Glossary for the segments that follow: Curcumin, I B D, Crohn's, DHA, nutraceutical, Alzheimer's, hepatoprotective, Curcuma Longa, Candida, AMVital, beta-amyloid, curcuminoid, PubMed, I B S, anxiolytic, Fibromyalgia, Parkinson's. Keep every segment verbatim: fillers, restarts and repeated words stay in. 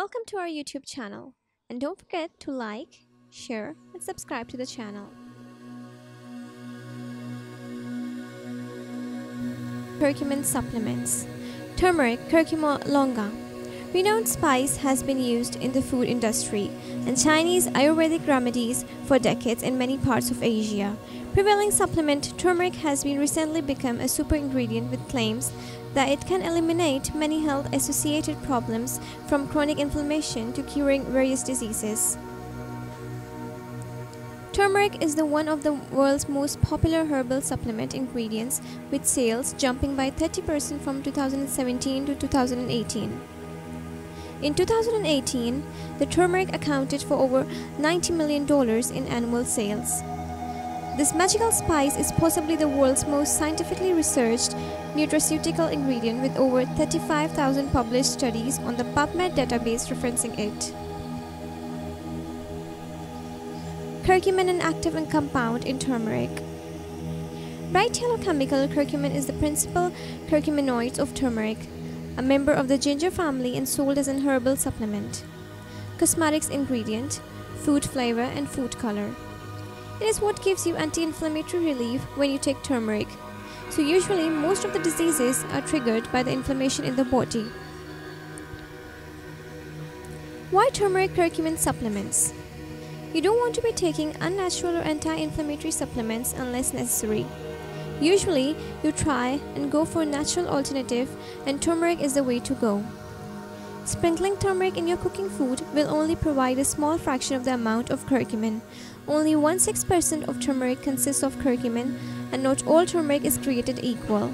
Welcome to our YouTube channel, and don't forget to like, share, and subscribe to the channel. Curcumin supplements. Turmeric, Curcuma longa. Renowned spice has been used in the food industry and Chinese Ayurvedic remedies for decades in many parts of Asia. Prevailing supplement turmeric has been recently become a super ingredient with claims that it can eliminate many health-associated problems from chronic inflammation to curing various diseases. Turmeric is the one of the world's most popular herbal supplement ingredients, with sales jumping by thirty percent from two thousand seventeen to two thousand eighteen. In two thousand eighteen, the turmeric accounted for over ninety million dollars in annual sales. This magical spice is possibly the world's most scientifically researched nutraceutical ingredient, with over thirty-five thousand published studies on the PubMed database referencing it. Curcumin, an active and compound in turmeric. Bright yellow chemical curcumin is the principal curcuminoid of turmeric, a member of the ginger family, and sold as an herbal supplement, cosmetics ingredient, food flavor, and food color. It is what gives you anti-inflammatory relief when you take turmeric. So usually most of the diseases are triggered by the inflammation in the body. Why turmeric curcumin supplements? You don't want to be taking unnatural or anti-inflammatory supplements unless necessary. Usually, you try and go for a natural alternative, and turmeric is the way to go. Sprinkling turmeric in your cooking food will only provide a small fraction of the amount of curcumin. Only one point six percent of turmeric consists of curcumin, and not all turmeric is created equal.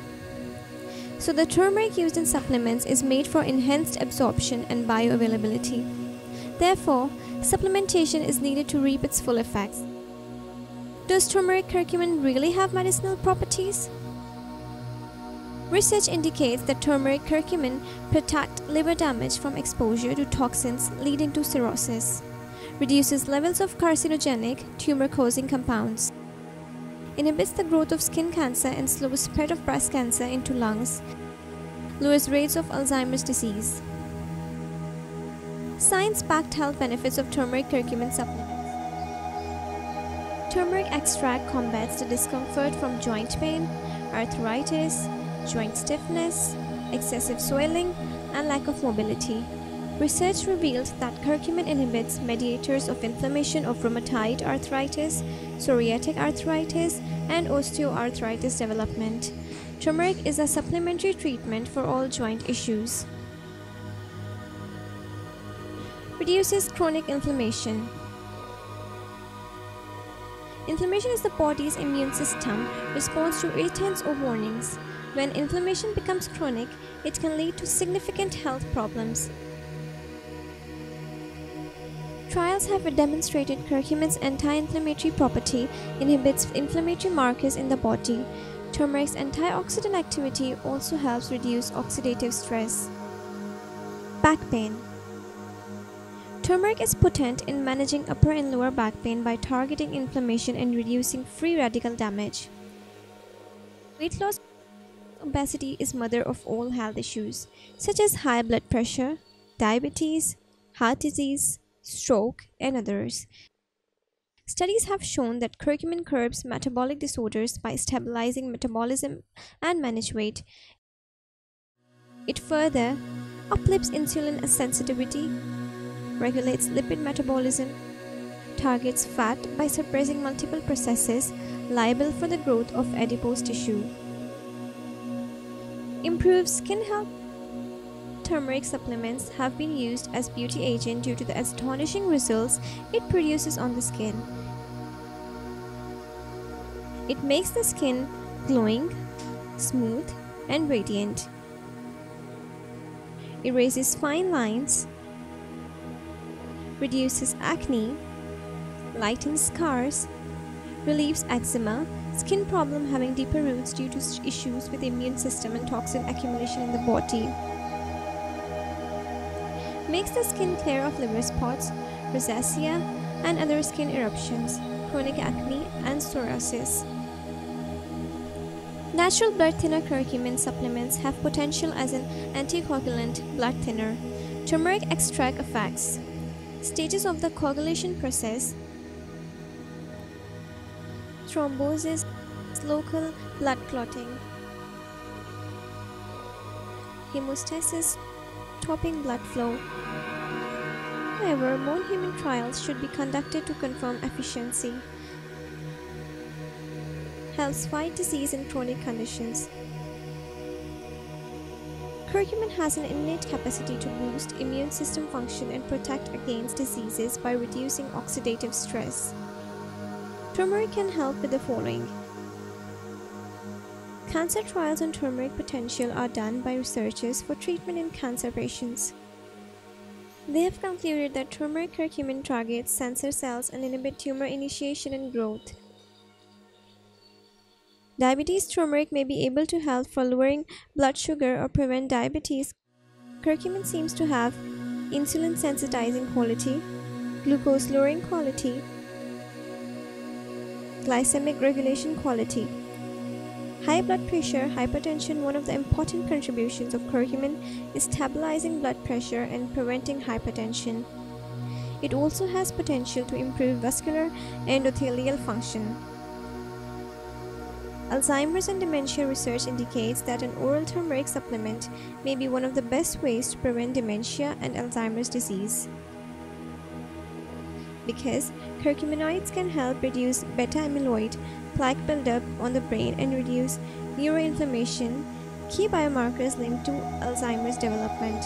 So the turmeric used in supplements is made for enhanced absorption and bioavailability. Therefore, supplementation is needed to reap its full effects. Does turmeric curcumin really have medicinal properties? Research indicates that turmeric curcumin protects liver damage from exposure to toxins leading to cirrhosis, reduces levels of carcinogenic, tumor-causing compounds, inhibits the growth of skin cancer and slows spread of breast cancer into lungs, lowers rates of Alzheimer's disease. Science-backed health benefits of turmeric curcumin supplements. Turmeric extract combats the discomfort from joint pain, arthritis, joint stiffness, excessive swelling, and lack of mobility. Research revealed that curcumin inhibits mediators of inflammation of rheumatoid arthritis, psoriatic arthritis, and osteoarthritis development. Turmeric is a supplementary treatment for all joint issues. Reduces chronic inflammation. Inflammation is the body's immune system response to irritants or warnings. When inflammation becomes chronic, it can lead to significant health problems. Trials have demonstrated curcumin's anti-inflammatory property inhibits inflammatory markers in the body. Turmeric's antioxidant activity also helps reduce oxidative stress. Back pain. Turmeric is potent in managing upper and lower back pain by targeting inflammation and reducing free radical damage. Weight loss. Obesity is mother of all health issues, such as high blood pressure, diabetes, heart disease, stroke, and others. Studies have shown that curcumin curbs metabolic disorders by stabilizing metabolism and manage weight. It further uplifts insulin sensitivity, regulates lipid metabolism, targets fat by suppressing multiple processes liable for the growth of adipose tissue. Improves skin health. Turmeric supplements have been used as beauty agent due to the astonishing results it produces on the skin. It makes the skin glowing, smooth, and radiant. It raises fine lines, reduces acne, lightens scars, relieves eczema, skin problem having deeper roots due to issues with the immune system and toxin accumulation in the body. Makes the skin clear of liver spots, rosacea, and other skin eruptions, chronic acne, and psoriasis. Natural blood thinner curcumin supplements have potential as an anticoagulant blood thinner. Turmeric extract effects. Stages of the coagulation process: thrombosis, local blood clotting, hemostasis, stopping blood flow. However, more human trials should be conducted to confirm efficiency. Helps fight disease and chronic conditions. Curcumin has an innate capacity to boost immune system function and protect against diseases by reducing oxidative stress. Turmeric can help with the following. Cancer trials on turmeric potential are done by researchers for treatment in cancer patients. They have concluded that turmeric curcumin targets cancer cells and inhibits tumor initiation and growth. Diabetes: turmeric may be able to help for lowering blood sugar or prevent diabetes. Curcumin seems to have insulin sensitizing quality, glucose lowering quality, glycemic regulation quality. High blood pressure, hypertension. One of the important contributions of curcumin is stabilizing blood pressure and preventing hypertension. It also has potential to improve vascular endothelial function. Alzheimer's and dementia research indicates that an oral turmeric supplement may be one of the best ways to prevent dementia and Alzheimer's disease, because curcuminoids can help reduce beta-amyloid, plaque buildup on the brain, and reduce neuroinflammation, key biomarkers linked to Alzheimer's development.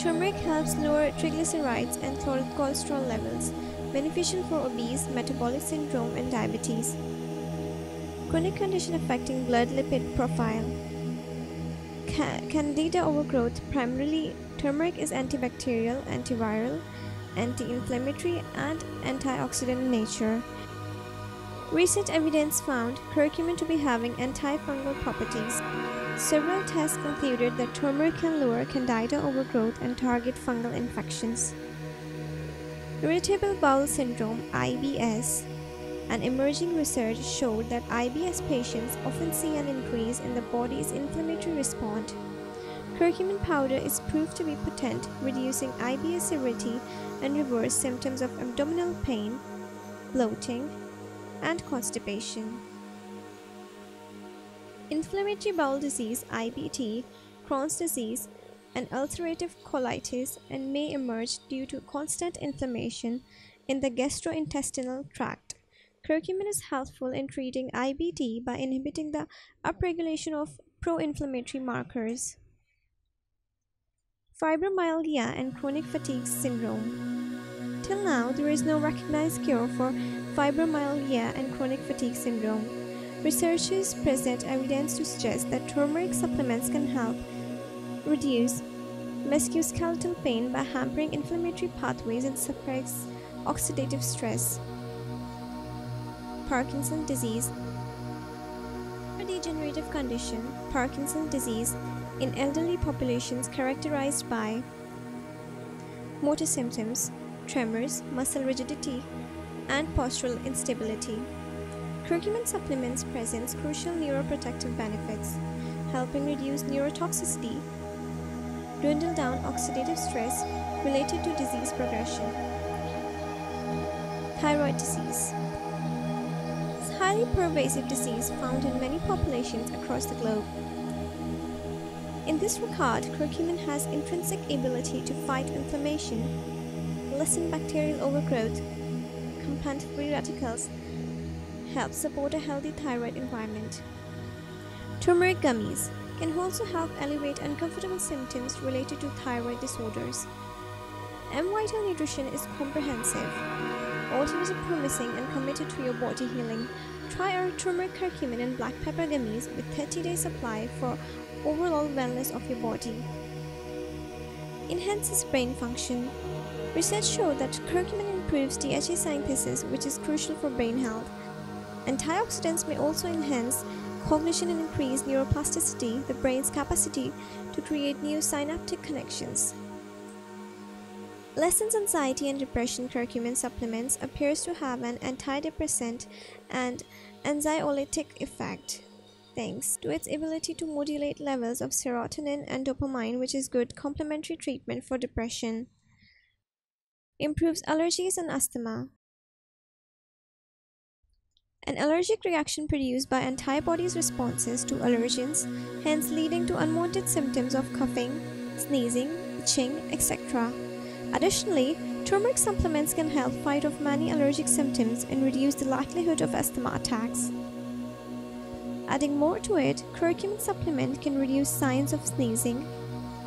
Turmeric helps lower triglycerides and cholesterol levels, beneficial for obese, metabolic syndrome, and diabetes. Chronic condition affecting blood lipid profile. Ca candida overgrowth. Primarily, turmeric is antibacterial, antiviral, anti-inflammatory, and antioxidant in nature. Recent evidence found curcumin to be having antifungal properties. Several tests concluded that turmeric can lower candida overgrowth and target fungal infections. Irritable bowel syndrome, I B S. An emerging research showed that I B S patients often see an increase in the body's inflammatory response. Curcumin powder is proved to be potent, reducing I B S severity and reverse symptoms of abdominal pain, bloating, and constipation. Inflammatory bowel disease, I B D, Crohn's disease, and ulcerative colitis, and may emerge due to constant inflammation in the gastrointestinal tract. Curcumin is helpful in treating I B D by inhibiting the upregulation of pro-inflammatory markers. Fibromyalgia and chronic fatigue syndrome. Till now, there is no recognized cure for fibromyalgia and chronic fatigue syndrome. Researchers present evidence to suggest that turmeric supplements can help reduce musculoskeletal pain by hampering inflammatory pathways and suppress oxidative stress. Parkinson's disease. A degenerative condition, Parkinson's disease, in elderly populations characterized by motor symptoms, tremors, muscle rigidity, and postural instability. Curcumin supplements presents crucial neuroprotective benefits, helping reduce neurotoxicity, dwindle down oxidative stress related to disease progression. Thyroid disease. It's a highly pervasive disease found in many populations across the globe. In this regard, curcumin has intrinsic ability to fight inflammation, lessen bacterial overgrowth, combat free radicals, help support a healthy thyroid environment. Turmeric gummies can also help alleviate uncomfortable symptoms related to thyroid disorders. AMVital Nutrition is comprehensive, alternatives are promising, and committed to your body healing. Try our turmeric, curcumin, and black pepper gummies with thirty day supply for overall wellness of your body. Enhances brain function. Research showed that curcumin improves D H A synthesis, which is crucial for brain health. Antioxidants may also enhance cognition and increase neuroplasticity, the brain's capacity to create new synaptic connections. Lessens anxiety and depression. Curcumin supplements appears to have an antidepressant and anxiolytic effect. thanks to its ability to modulate levels of serotonin and dopamine, which is good complementary treatment for depression. Improves allergies and asthma. An allergic reaction produced by antibodies responses to allergens, hence leading to unwanted symptoms of coughing, sneezing, itching, et cetera. Additionally, turmeric supplements can help fight off many allergic symptoms and reduce the likelihood of asthma attacks. Adding more to it, curcumin supplement can reduce signs of sneezing,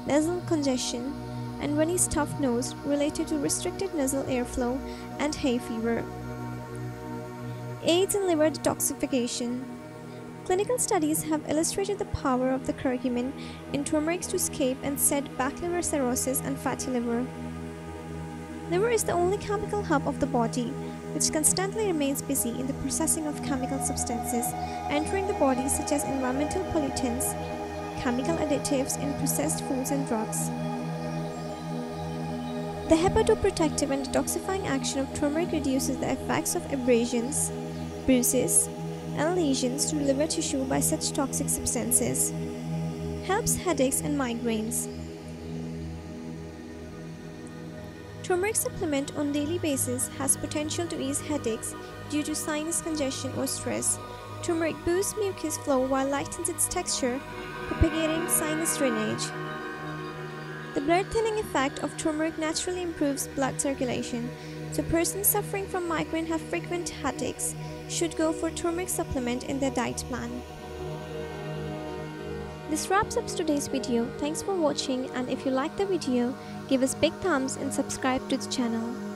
nasal congestion, and runny stuffed nose related to restricted nasal airflow and hay fever. Aids in liver detoxification. Clinical studies have illustrated the power of the curcumin in turmeric to escape and set back liver cirrhosis and fatty liver. Liver is the only chemical hub of the body, which constantly remains busy in the processing of chemical substances entering the body, such as environmental pollutants, chemical additives in processed foods and drugs. The hepatoprotective and detoxifying action of turmeric reduces the effects of abrasions, bruises, and lesions to liver tissue by such toxic substances. Helps headaches and migraines. Turmeric supplement on daily basis has potential to ease headaches due to sinus congestion or stress. Turmeric boosts mucus flow while lightens its texture, propagating sinus drainage. The blood thinning effect of turmeric naturally improves blood circulation, so persons suffering from migraine have frequent headaches should go for turmeric supplement in their diet plan. This wraps up today's video. Thanks for watching, and if you liked the video, give us big thumbs and subscribe to the channel.